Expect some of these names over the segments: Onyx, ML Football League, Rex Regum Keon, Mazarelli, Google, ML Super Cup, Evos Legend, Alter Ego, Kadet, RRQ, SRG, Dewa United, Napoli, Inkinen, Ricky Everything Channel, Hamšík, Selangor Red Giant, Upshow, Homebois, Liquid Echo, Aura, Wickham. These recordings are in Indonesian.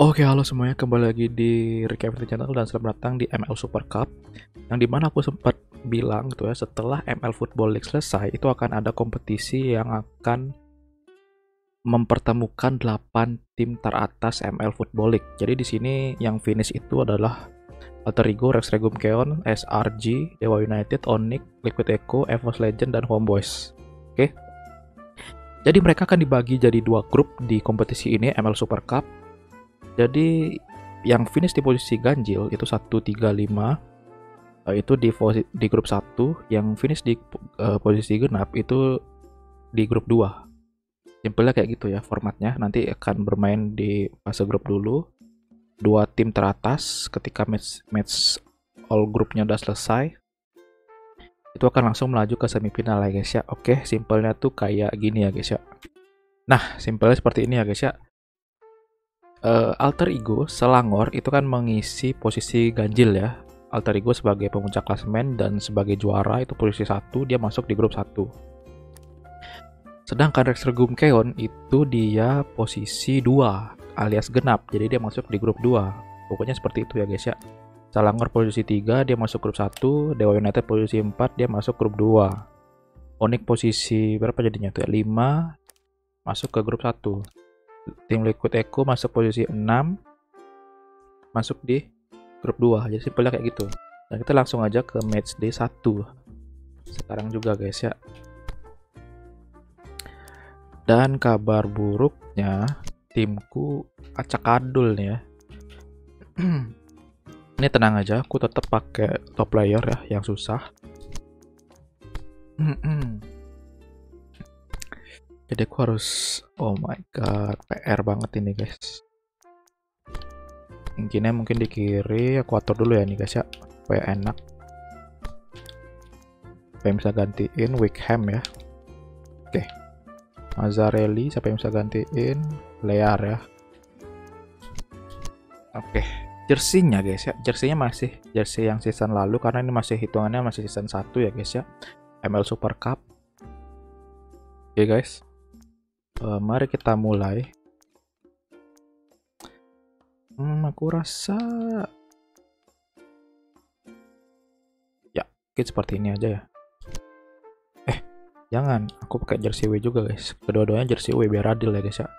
Oke, halo semuanya, kembali lagi di Ricky Everything Channel dan selamat datang di ML Super Cup, yang dimana aku sempat bilang gitu ya, setelah ML Football League selesai itu akan ada kompetisi yang akan mempertemukan 8 tim teratas ML Football League. Jadi di sini yang finish itu adalah Alter Ego, Rex Regum Keon, SRG, Dewa United, Onyx, Liquid Echo, Evos Legend, dan Homebois. Oke. Jadi mereka akan dibagi jadi dua grup di kompetisi ini ML Super Cup. Jadi yang finish di posisi ganjil itu 1, 3, 5 itu di grup 1, yang finish di posisi genap itu di grup 2. Simpelnya kayak gitu ya formatnya. Nanti akan bermain di fase grup dulu. Dua tim teratas ketika match all grupnya udah selesai, itu akan langsung melaju ke semifinal ya guys ya. Oke, simpelnya tuh kayak gini ya guys ya. Nah, simpelnya seperti ini ya guys ya. Alter Ego Selangor itu kan mengisi posisi ganjil ya. Alter Ego sebagai pemuncak klasemen dan sebagai juara itu posisi 1, dia masuk di grup 1. Sedangkan Rex Regum Keon itu dia posisi 2 alias genap, jadi dia masuk di grup 2. Pokoknya seperti itu ya guys ya. Selangor posisi 3, dia masuk grup 1. Dewa United posisi 4, dia masuk grup 2. Onyx posisi berapa jadinya tuh ya? 5, masuk ke grup 1. Tim Liquid Echo masuk posisi 6, masuk di grup 2. Jadi simpelnya kayak gitu. Nah, kita langsung aja ke match day 1 sekarang juga guys ya. Dan kabar buruknya timku acak-adul nih ya. Ini tenang aja, aku tetap pakai top player ya yang susah. Jadi aku harus, oh my god, PR banget ini guys. Inginnya mungkin di kiri, aku atur dulu ya nih guys ya, supaya enak. Siapa yang bisa gantiin? Wickham ya. Oke, Mazarelli, siapa yang bisa gantiin? Lear ya. Oke, jersinya guys ya, jersinya masih jersey yang season lalu, karena ini masih hitungannya masih season 1 ya guys ya, ML Super Cup. Oke guys. Mari kita mulai. Aku rasa ya mungkin seperti ini aja ya. Jangan, aku pakai jersey W juga guys. Kedua-duanya jersey W biar adil ya guys ya.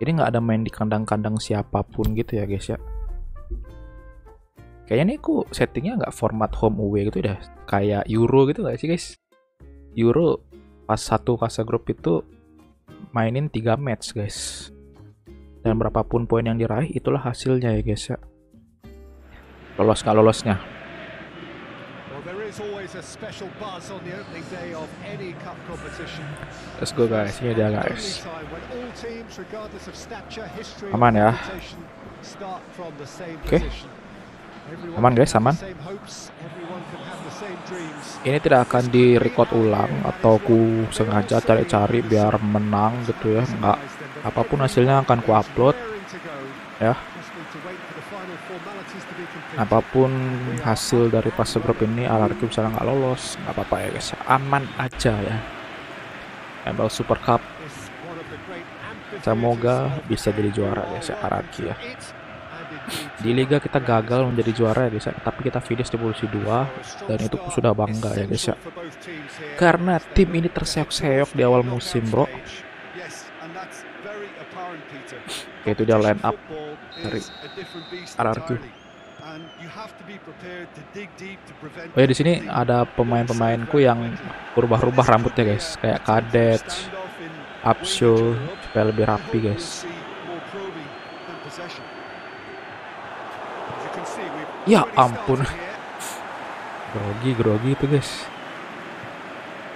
Ini nggak ada main di kandang-kandang siapapun gitu ya guys ya. Kayaknya nih aku settingnya nggak format home away gitu dah. Kayak Euro gitu nggak sih guys? Euro pas satu fase grup itu mainin 3 match guys, dan berapapun poin yang diraih itulah hasilnya ya guys ya, lolos nggak lolosnya. Let's go guys, ini dia guys, aman ya. Oke, aman guys, aman. Ini tidak akan direcord ulang atau ku sengaja cari-cari biar menang gitu ya, enggak. Apapun hasilnya akan ku upload ya. Apapun hasil dari fase grup ini, RRQ misalnya nggak lolos, nggak apa-apa ya guys, aman aja ya. ML Super Cup semoga bisa jadi juara guys ya, RRQ ya. Di liga kita gagal menjadi juara ya guys ya, tapi kita finish di posisi 2 dan itu sudah bangga ya guys ya, karena tim ini terseok-seok di awal musim bro. Itu dia line up dari RRQ. Oh ya, di sini ada pemain-pemainku yang berubah-ubah rambutnya guys, kayak Kadet, Upshow, supaya lebih rapi guys. Ya ampun, grogi itu guys,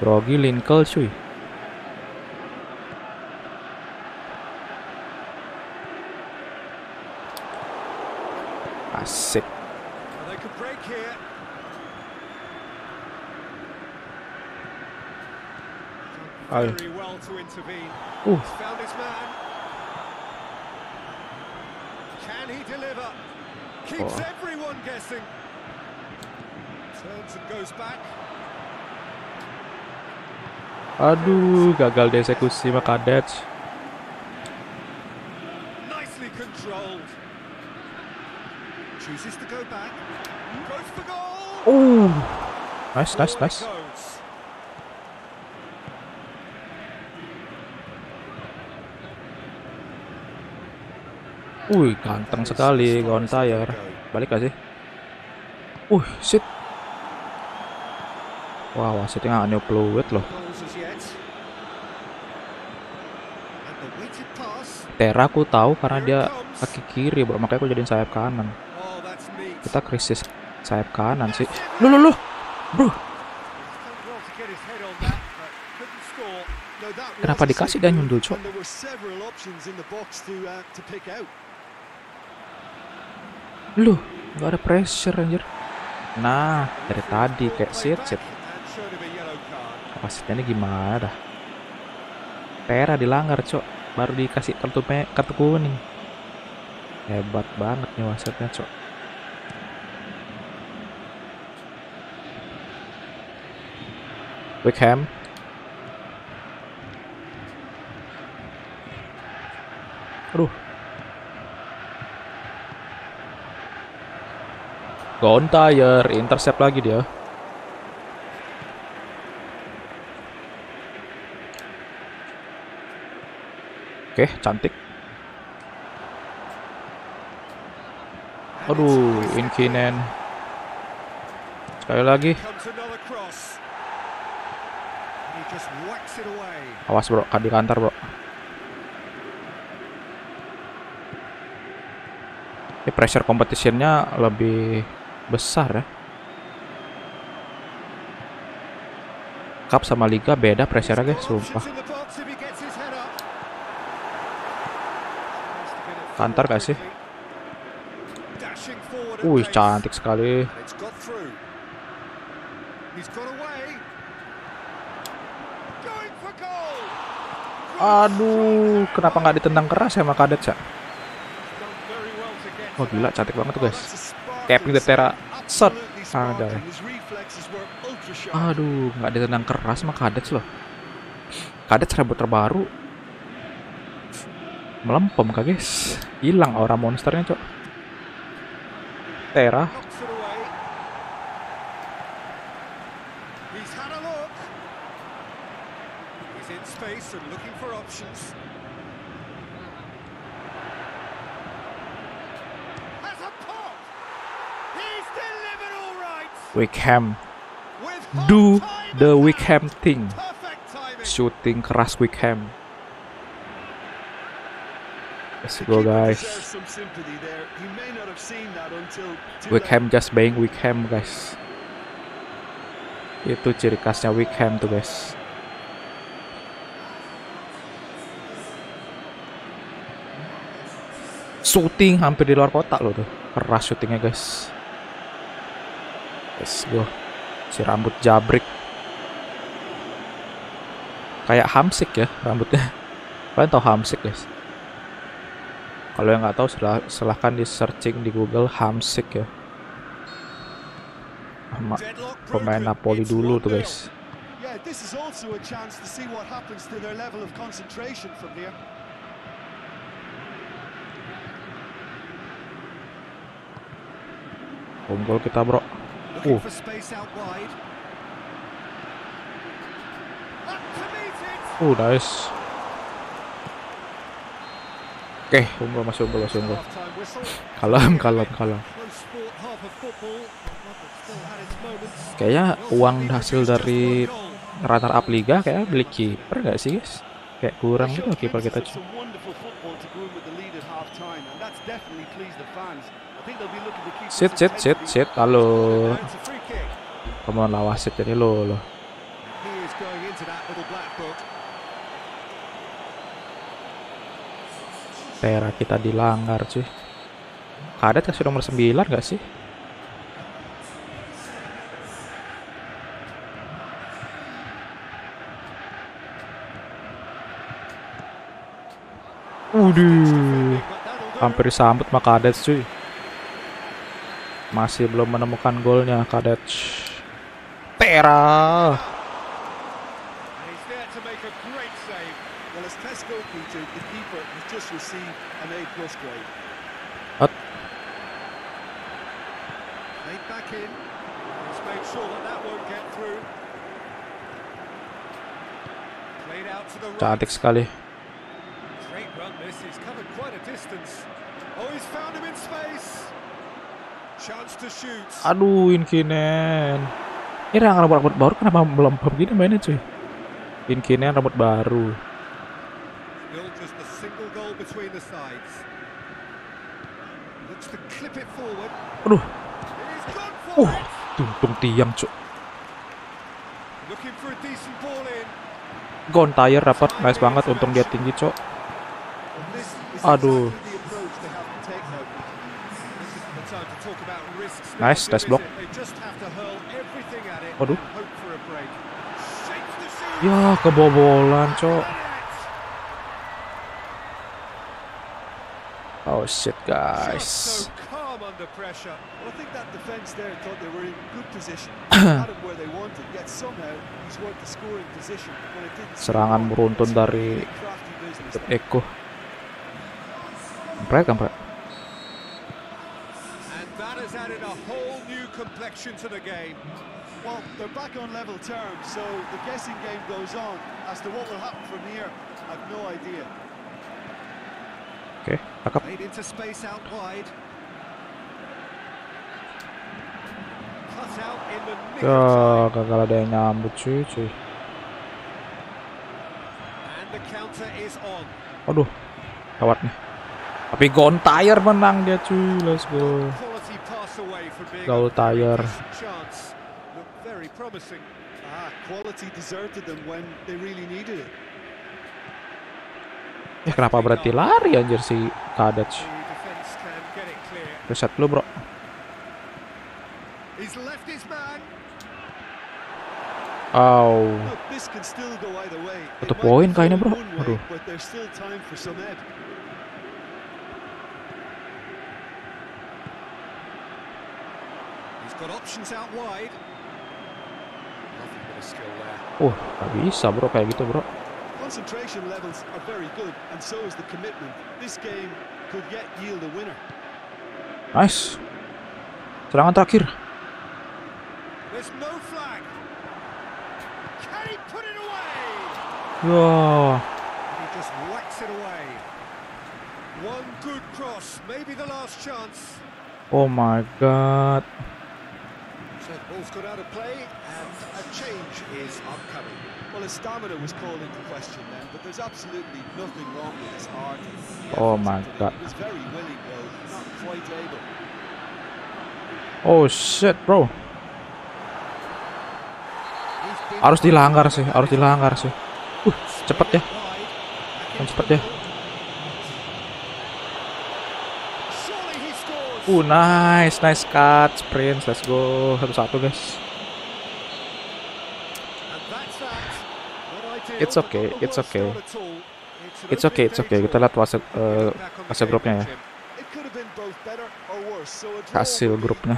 grogi Lincoln cuy. Asik. Ayo. Keeps everyone guessing. Turns and goes back. Aduh, gagal dieksekusi sama Kadet. Nicely controlled. Oh, nice, nice, nice. Wih, ganteng sekali kawan tayar. Balik gak sih? Shit. Wah, wasitnya nggak new fluid loh. Tera aku tahu karena dia kaki kiri, bro. Makanya aku jadiin sayap kanan. Kita krisis sayap kanan sih. Loh, bro. Kenapa dikasih dan nyundul, cok? Loh, nggak ada pressure anjir. Nah, dari tadi kayak sit. Kapasitasnya gimana dah? Tera dilanggar, cok. Baru dikasih kartu kuning. Hebat banget nih wasitnya, cok. Wickham. Gontire intercept lagi dia. Oke, cantik. Aduh, Inkinen. Sekali lagi. Awas bro, kadi kantar bro. Ini pressure competition-nya lebih besar ya. Cup sama liga beda pressure-nya guys, sumpah. Kantar gak sih? Wih, cantik sekali. Aduh, kenapa nggak ditendang keras ya sama Kadet ya? Oh gila, cantik banget tuh guys. Caping the Terra, set. Aduh, nggak ditendang keras sama Kadet loh. Kadet rambut terbaru, melempem kah guys? Hilang aura monsternya cok. Terra. Wickham, do the Wickham thing, shooting keras Wickham. Let's go guys. Wickham just being Wickham guys. Itu ciri khasnya Wickham tuh guys. Shooting hampir di luar kotak loh tuh. Keras shootingnya guys. Let's go. Si rambut jabrik. Kayak Hamšík ya rambutnya. Kalian tahu Hamšík guys? Kalau yang nggak tahu silahkan di searching di Google Hamšík ya. Sama pemain Napoli dulu tuh guys. Unggul kita bro. Nice. Oke, unggul, masih unggul. Kalem. Kayaknya uang hasil dari runner up liga kayak beli kiper nggak sih guys? Kayak kurang gitu kiper kita. Sit. Halo. Kamu lawas sit ini lo. Tera kita dilanggar sih. Ada kasih nomor 9 gak sih? Hampir disambut sama Kadet cuy. Masih belum menemukan golnya Kadet. Tera. back in. He's made sure that that won't get through. Played out to the right. Cantik sekali. Great run this. He's covered quite a distance. Oh, he's found him in space. Chance to shoot. Aduh, Inkinen. Ini rambut baru kenapa melempem gini mainnya, cuy? Inkinen rambut baru. Aduh. Tuntung tiang, cuk. Gone tire dapat, nice banget, untung dia tinggi, cuk. Aduh. Nice block. Aduh. Ya, kebobolan, cuk. Oh shit, guys. Serangan beruntun dari Eko. Kampret. Oke, tangkap. Ya, gagal ada yang nyambut, cuy. Aduh, lewat nih. Tapi Gone Tire menang dia, cuy. Let's go. Gone Tire. Ya, kenapa berarti lari anjir si Kadec? Reset lu, bro. Oh, satu poin kayaknya, bro. Aduh. Gak bisa, bro, kayak gitu, bro. Concentration levels are very good, and so is the commitment. This game could yet yield a winner. Nice. Serangan terakhir. There's no flag. Can he put it away? Whoa. He just whacks it away. One good cross, maybe the last chance. Oh my God. So the ball's got out of play, and a change is upcoming. Well, his stamina was called into question then, but there's absolutely nothing wrong with his heart. Oh my God. He was very willing, though, not quite able. Oh shit, bro. Harus dilanggar sih, harus dilanggar sih. Cepet ya. Cepet ya. Nice cut, sprint, let's go. 1-1, guys. It's okay, it's okay. It's okay, it's okay. Kita lihat fase grupnya ya. Hasil grupnya,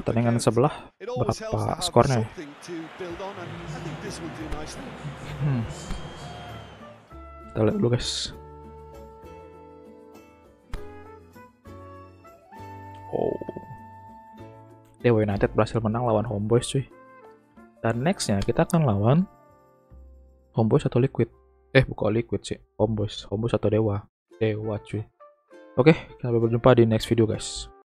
pertandingan sebelah berapa skornya? Kita lihat dulu, guys. Oh, Dewa United berhasil menang lawan Homebois, cuy. Dan nextnya kita akan lawan Homebois atau Liquid. Bukan Liquid sih, Homebois atau Dewa, cuy. Oke, sampai berjumpa di next video, guys.